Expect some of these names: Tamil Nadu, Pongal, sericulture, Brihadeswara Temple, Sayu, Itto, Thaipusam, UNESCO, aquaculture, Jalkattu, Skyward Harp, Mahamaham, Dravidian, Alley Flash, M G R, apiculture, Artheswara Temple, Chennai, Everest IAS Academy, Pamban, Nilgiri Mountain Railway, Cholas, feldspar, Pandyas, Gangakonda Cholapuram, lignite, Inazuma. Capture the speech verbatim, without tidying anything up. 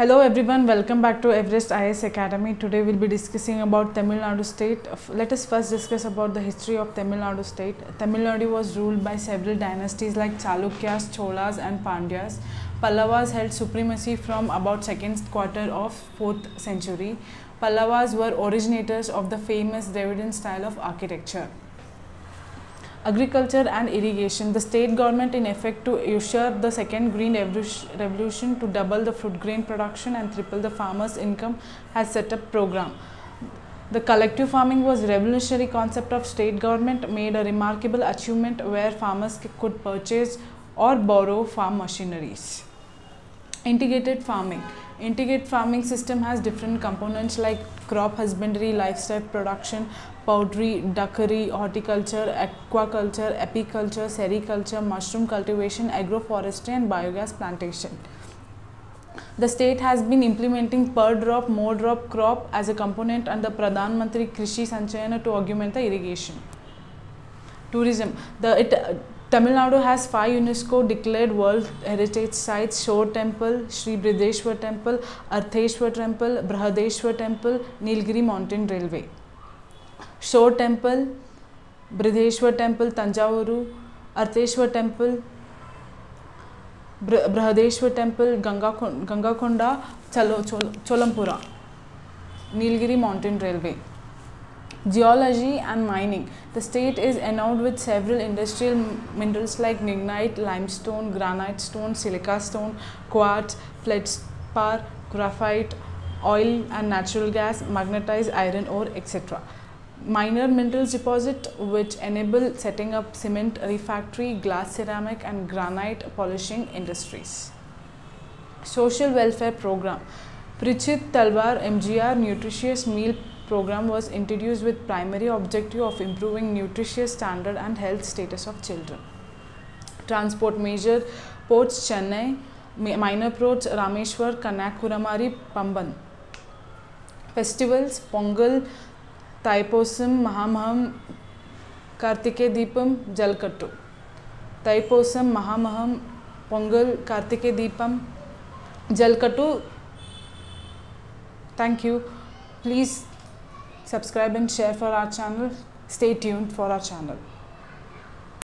Hello everyone, welcome back to Everest I A S Academy. Today we'll be discussing about Tamil Nadu state. Let us first discuss about the history of Tamil Nadu state. Tamil Nadu was ruled by several dynasties like Chalukyas, Cholas and Pandyas. Pallavas held supremacy from about second quarter of fourth century. Pallavas were originators of the famous Dravidian style of architecture. Agriculture and irrigation. The state government in effect to ushered the second green revolution to double the fruit grain production and triple the farmers' income has set up program. The collective farming was revolutionary concept of state government, made a remarkable achievement where farmers could purchase or borrow farm machineries. Integrated farming. Integrated farming system has different components like crop husbandry, livestock production, poultry, duckery, horticulture, aquaculture, apiculture, sericulture, mushroom cultivation, agroforestry and biogas plantation. The state has been implementing per drop, more drop crop as a component under Pradhan Mantri Krishi Sanchayan to augment the irrigation. Tourism. The it, uh, Tamil Nadu has five UNESCO declared World Heritage Sites: Shore Temple, Brihadeswara Temple, Artheswara Temple, Brihadeswara Temple, Nilgiri Mountain Railway. Shore Temple, Brihadeswara Temple, Tanjavuru, Artheswara Temple, Brihadeswara Temple, Gangakonda Cholapuram, Nilgiri Mountain Railway. Geology and mining. The state is endowed with several industrial minerals like lignite, limestone, granite stone, silica stone, quartz, feldspar, graphite, oil and natural gas, magnetized iron ore, et cetera. Minor minerals deposit which enable setting up cement refractory, glass ceramic and granite polishing industries. Social welfare program. Prichit Talwar M G R nutritious meal program was introduced with primary objective of improving nutritious standard and health status of children. Transport major ports Chennai, minor ports Rameshwar, Kanyakumari, Pamban. Festivals Pongal, Thaipusam, Mahamaham, Kartike Deepam, Jalkattu. Thaipusam, Mahamaham, Pongal, Kartike Deepam, Jalkattu. Thank you. Please subscribe and share for our channel. Stay tuned for our channel.